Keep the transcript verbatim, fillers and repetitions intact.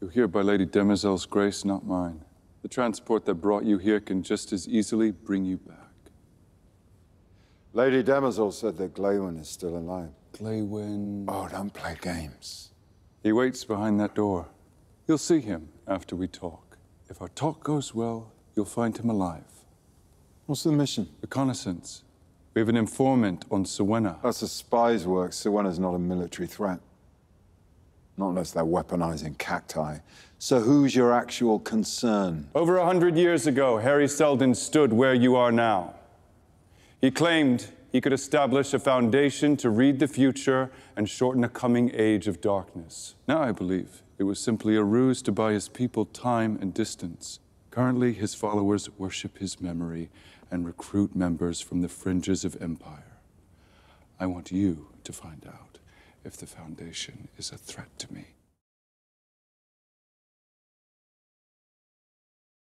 You're here by Lady Demizel's grace, not mine. The transport that brought you here can just as easily bring you back. Lady Demizel said that Gleywyn is still alive. Gleywyn... Oh, don't play games. He waits behind that door. You'll see him after we talk. If our talk goes well, you'll find him alive. What's the mission? Reconnaissance. We have an informant on Sewena. That's a spy's work. Sewena's not a military threat. Not unless they're weaponizing cacti. So who's your actual concern? Over a hundred years ago, Harry Seldon stood where you are now. He claimed he could establish a foundation to read the future and shorten a coming age of darkness. Now I believe it was simply a ruse to buy his people time and distance. Currently, his followers worship his memory and recruit members from the fringes of empire. I want you to find out if the Foundation is a threat to me.